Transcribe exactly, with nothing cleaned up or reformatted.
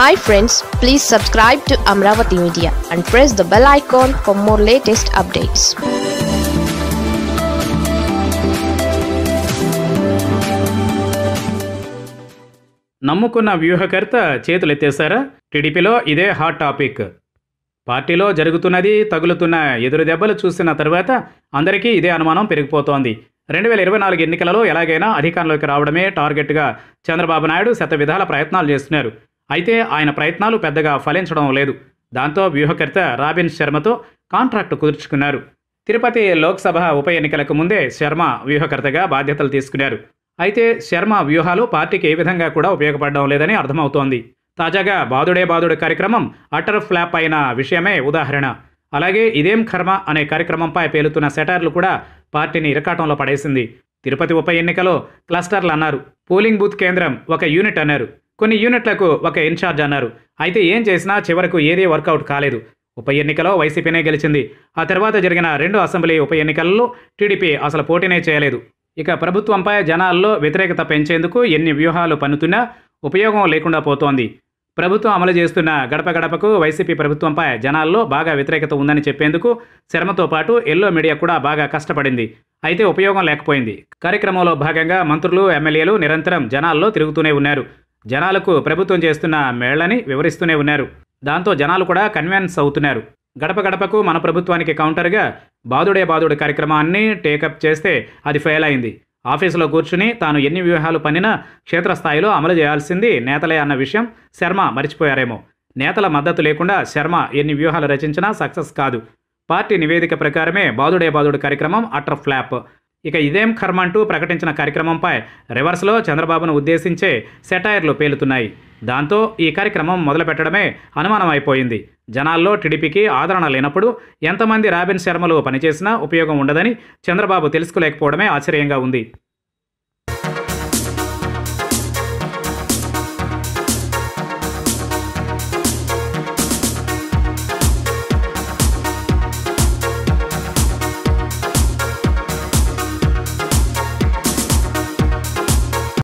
Hi friends, please subscribe to Amaravathi Media and press the bell icon for more latest updates. నమ్ముకున్న వ్యూహకర్త చేతులెత్తేశారా? టీడీపీలో ఇదే hot topic. పార్టీలో జరుగుతున్నది, తగులుతున్న ఎదురు దెబ్బలు చూసిన తర్వాత అందరికీ ఇదే అనుమానం పెరిగిపోతోంది. రెండు వేల ఇరవై నాలుగు ఎన్నికలలో ఎలాగైనా అధికారంలోకి రావడమే టార్గెట్గా చంద్రబాబు నాయుడు శత విధాల ప్రయత్నాలు చేస్తున్నారు. అయితే ఆయన ప్రయత్నాలు పెద్దగా ఫలించడం లేదు. దాంతో వ్యూహకర్త రాబిన్ శర్మతో కాంట్రాక్టు కుదుర్చుకున్నారు. తిరుపతి లోక్సభ ఉప ఎన్నికలకు ముందే శర్మ వ్యూహకర్తగా బాధ్యతలు తీసుకున్నారు. అయితే శర్మ వ్యూహాలు పార్టీకి ఏ విధంగా కూడా ఉపయోగపడడం లేదని అర్థమవుతోంది. తాజాగా బాదుడే బాదుడు కార్యక్రమం అటర్ ఫ్లాప్ అయిన విషయమే ఉదాహరణ. అలాగే ఇదేం కర్మ అనే కార్యక్రమంపై పేలుతున్న సెటార్లు కూడా పార్టీని ఇరకాటంలో పడేసింది. తిరుపతి ఉప ఎన్నికలో క్లస్టర్లు అన్నారు, పోలింగ్ బూత్ కేంద్రం ఒక యూనిట్ అన్నారు, కొన్ని యూనిట్లకు ఒక ఇన్ఛార్జ్ అన్నారు. అయితే ఏం చేసినా చివరకు ఏదీ వర్కౌట్ కాలేదు. ఉప ఎన్నికలో వైసీపీనే గెలిచింది. ఆ తర్వాత జరిగిన రెండు అసెంబ్లీ ఉప ఎన్నికల్లో టీడీపీ అసలు పోటీనే చేయలేదు. ఇక ప్రభుత్వంపై జనాల్లో వ్యతిరేకత పెంచేందుకు ఎన్ని వ్యూహాలు పన్నుతున్నా ఉపయోగం లేకుండా పోతోంది. ప్రభుత్వం అమలు చేస్తున్న గడప గడపకు వైసీపీ ప్రభుత్వంపై జనాల్లో బాగా వ్యతిరేకత ఉందని చెప్పేందుకు శర్మతో పాటు ఎల్లో మీడియా కూడా బాగా కష్టపడింది. అయితే ఉపయోగం లేకపోయింది. కార్యక్రమంలో భాగంగా మంత్రులు, ఎమ్మెల్యేలు నిరంతరం జనాల్లో తిరుగుతూనే ఉన్నారు. జనాలకు ప్రభుత్వం చేస్తున్న మేళ్లని వివరిస్తూనే ఉన్నారు. దాంతో జనాలు కూడా కన్విన్స్ అవుతున్నారు. గడప గడపకు మన ప్రభుత్వానికి కౌంటర్గా బాదుడే బాదుడు కార్యక్రమాన్ని టేకప్ చేస్తే అది ఫెయిల్ అయింది. ఆఫీసులో కూర్చుని తాను ఎన్ని వ్యూహాలు పన్నినా క్షేత్రస్థాయిలో అమలు చేయాల్సింది నేతలే అన్న విషయం శర్మ మరిచిపోయారేమో. నేతల మద్దతు లేకుండా శర్మ ఎన్ని వ్యూహాలు రచించినా సక్సెస్ కాదు. పార్టీ నివేదిక ప్రకారమే బాదుడే బాదుడు కార్యక్రమం అటర్ ఫ్లాప్. ఇక ఇదేం కర్మ అంటూ ప్రకటించిన కార్యక్రమంపై రివర్స్లో చంద్రబాబును ఉద్దేశించే సెటైర్లు పేలుతున్నాయి. దాంతో ఈ కార్యక్రమం మొదలుపెట్టడమే అనుమానం అయిపోయింది. జనాల్లో టీడీపీకి ఆదరణ లేనప్పుడు ఎంతమంది రాబిన్ శర్మలు పనిచేసినా ఉపయోగం ఉండదని చంద్రబాబు తెలుసుకోలేకపోవడమే ఆశ్చర్యంగా ఉంది.